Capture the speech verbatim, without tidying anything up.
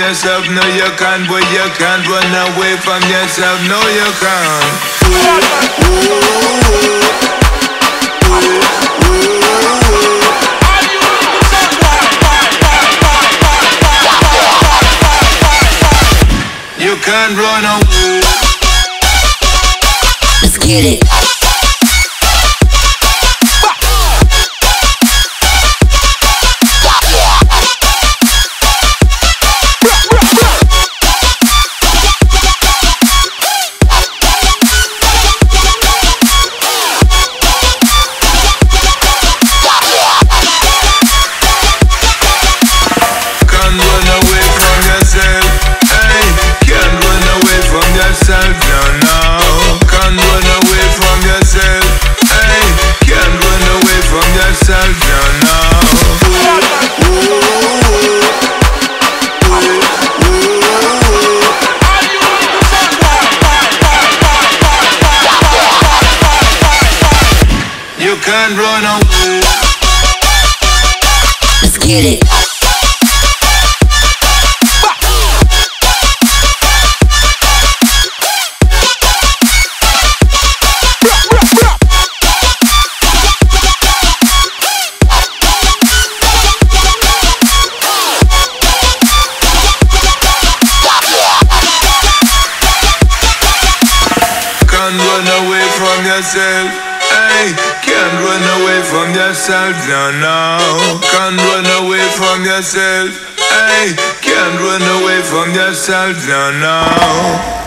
yourself, no you can't, but you can't run away from yourself, no you can't. You can't run away. Let's get it. You can't run away. Let's get it. Can't run away from yourself. Hey, can't run away from yourself, no, no. Can't run away from yourself. Hey, can't run away from yourself, no, no.